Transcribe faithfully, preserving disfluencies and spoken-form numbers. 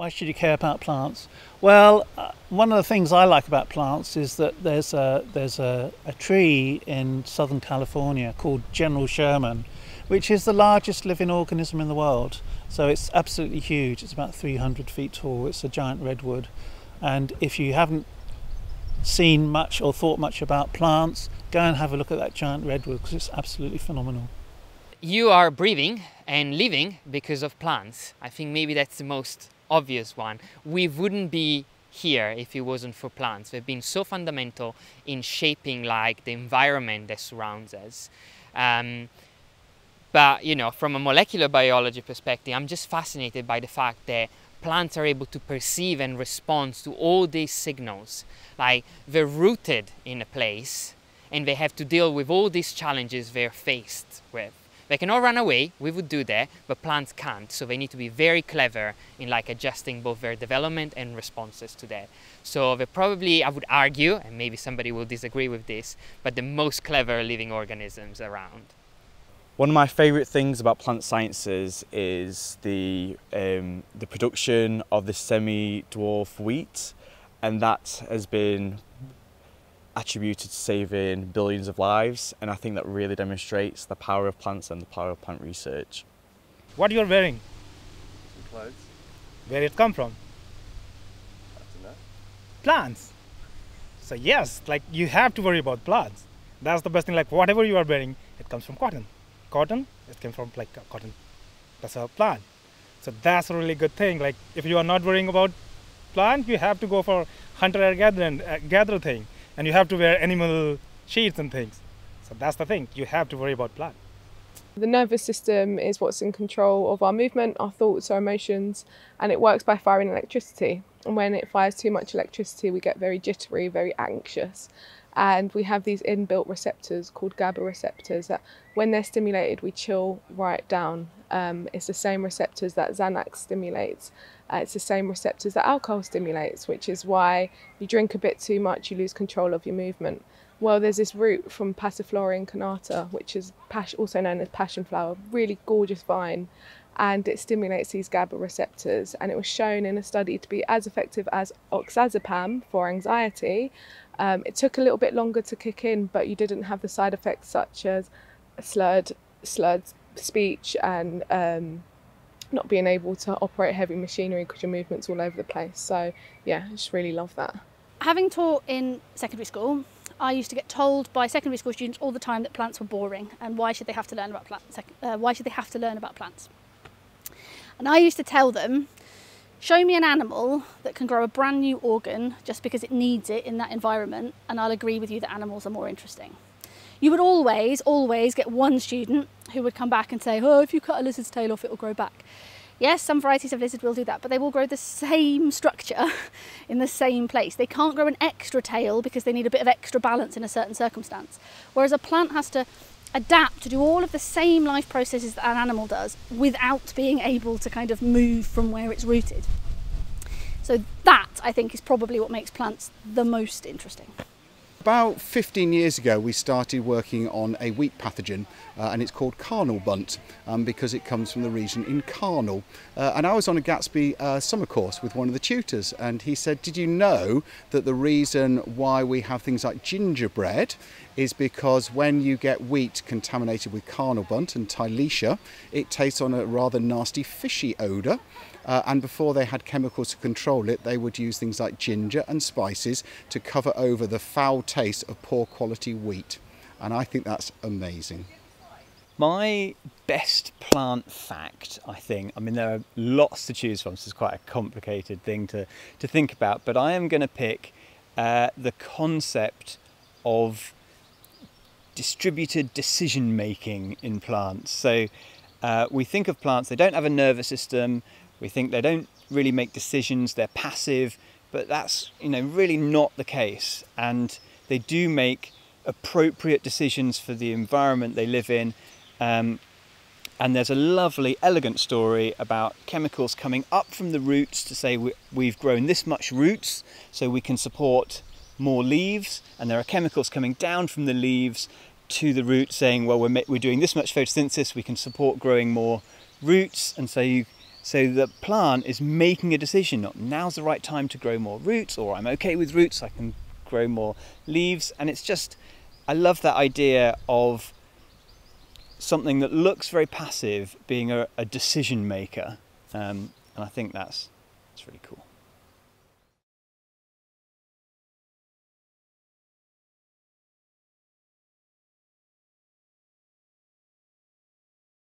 Why should you care about plants? Well, uh, one of the things I like about plants is that there's a there's a, a tree in Southern California called General Sherman, which is the largest living organism in the world. So it's absolutely huge. It's about three hundred feet tall. It's a giant redwood. And if you haven't seen much or thought much about plants, go and have a look at that giant redwood because it's absolutely phenomenal. You are breathing and living because of plants. I think maybe that's the most obvious one. We wouldn't be here if it wasn't for plants. They've been so fundamental in shaping like the environment that surrounds us. Um, but you know, from a molecular biology perspective, I'm just fascinated by the fact that plants are able to perceive and respond to all these signals. Like they're rooted in a place and they have to deal with all these challenges they're faced with. They can all run away, we would do that, but plants can't. So they need to be very clever in like adjusting both their development and responses to that. So they're probably, I would argue, and maybe somebody will disagree with this, but the most clever living organisms around. One of my favourite things about plant sciences is the, um, the production of the semi-dwarf wheat, and that has been attributed to saving billions of lives, and I think that really demonstrates the power of plants and the power of plant research. What you're wearing? Some clothes. Where it come from? I don't know. Plants. So yes, like you have to worry about plants. That's the best thing. Like whatever you are wearing, it comes from cotton. Cotton, it came from like cotton. That's a plant. So that's a really good thing. Like if you are not worrying about plant, you have to go for hunter and gatherer and uh, gather thing. And you have to wear animal sheets and things. So that's the thing, you have to worry about plant. The nervous system is what's in control of our movement, our thoughts, our emotions, and it works by firing electricity. And when it fires too much electricity, we get very jittery, very anxious. And we have these inbuilt receptors called GABA receptors that when they're stimulated, we chill right down. Um, it's the same receptors that Xanax stimulates. Uh, it's the same receptors that alcohol stimulates, which is why you drink a bit too much, you lose control of your movement. Well, there's this root from Passiflora incarnata, which is pas also known as passion flower, really gorgeous vine, and it stimulates these GABA receptors. And it was shown in a study to be as effective as oxazepam for anxiety. Um, it took a little bit longer to kick in, but you didn't have the side effects such as slurred, slurred speech and um, not being able to operate heavy machinery because your movement's all over the place. So yeah, I just really love that. Having taught in secondary school, I used to get told by secondary school students all the time that plants were boring and why should they have to learn about plants? Uh, why should they have to learn about plants? And I used to tell them, show me an animal that can grow a brand new organ just because it needs it in that environment, and I'll agree with you that animals are more interesting. You would always, always get one student who would come back and say, oh, if you cut a lizard's tail off, it will grow back. Yes, some varieties of lizard will do that, but they will grow the same structure in the same place. They can't grow an extra tail because they need a bit of extra balance in a certain circumstance. Whereas a plant has to adapt to do all of the same life processes that an animal does without being able to kind of move from where it's rooted. So that, I think, is probably what makes plants the most interesting. About fifteen years ago we started working on a wheat pathogen uh, and it's called Karnal bunt um, because it comes from the region in Karnal. Uh, and I was on a Gatsby uh, summer course with one of the tutors and he said, did you know that the reason why we have things like gingerbread is because when you get wheat contaminated with Karnal bunt and Tilletia, it tastes on a rather nasty fishy odour. Uh, and before they had chemicals to control it, they would use things like ginger and spices to cover over the foul taste of poor quality wheat. And I think that's amazing. My best plant fact, I think, I mean, there are lots to choose from, so it's quite a complicated thing to, to think about, but I am going to pick uh, the concept of distributed decision-making in plants. So uh, we think of plants, they don't have a nervous system, we think they don't really make decisions, they're passive, but that's, you know, really not the case. And they do make appropriate decisions for the environment they live in. Um, and there's a lovely, elegant story about chemicals coming up from the roots to say we, we've grown this much roots so we can support more leaves. And there are chemicals coming down from the leaves to the roots saying, well, we're, we're doing this much photosynthesis, we can support growing more roots. And so you So the plant is making a decision, not now's the right time to grow more roots, or I'm okay with roots, I can grow more leaves. And it's just, I love that idea of something that looks very passive being a, a decision maker. Um, and I think that's, that's really cool.